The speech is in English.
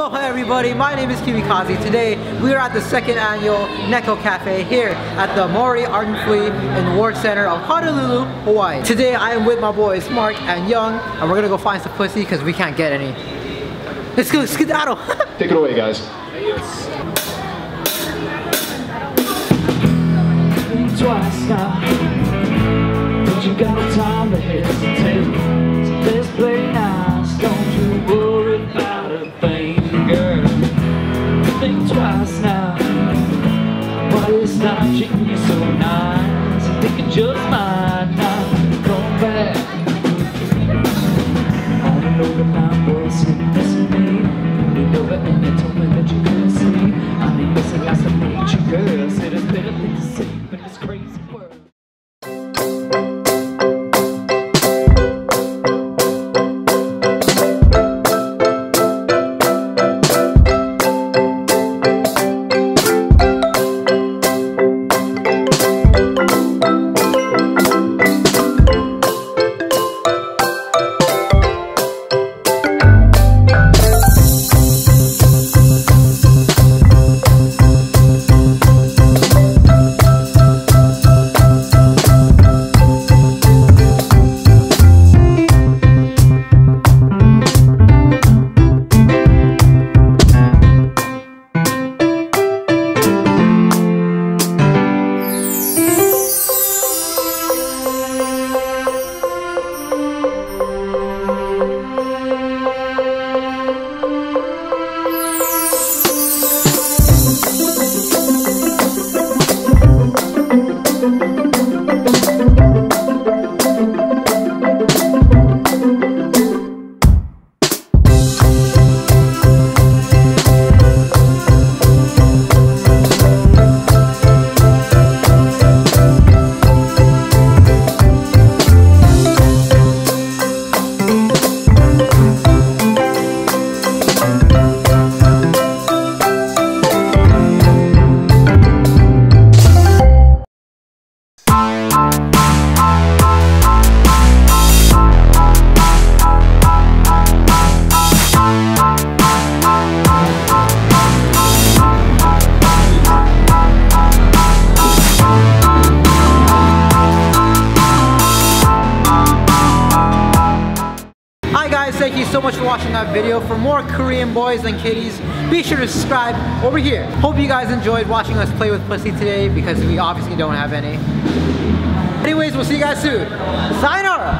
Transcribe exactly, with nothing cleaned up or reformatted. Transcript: Aloha everybody, my name is Kyuubikaze. Today we are at the second annual Neko Cafe here at the Mori Art and Flea in Ward Center of Honolulu, Hawaii. Today I am with my boys Mark and Young, and we're gonna go find some pussy because we can't get any. Let's go skedaddle! Take it away guys. Twice now, but you got time to hesitate. So let's play nice, don't you worry about a thing, girl. Think twice now, but it's not treating you so nice. I think it just might not come back. I don't know if I'm worse than this with me. I didn't know that and they told me that you couldn't see. I think this is lots of nature, girl. I said it's better thing to say. Thank you so much for watching that video. For more Korean boys and kitties, be sure to subscribe over here. Hope you guys enjoyed watching us play with pussy today because we obviously don't have any. Anyways, we'll see you guys soon. Sayonara!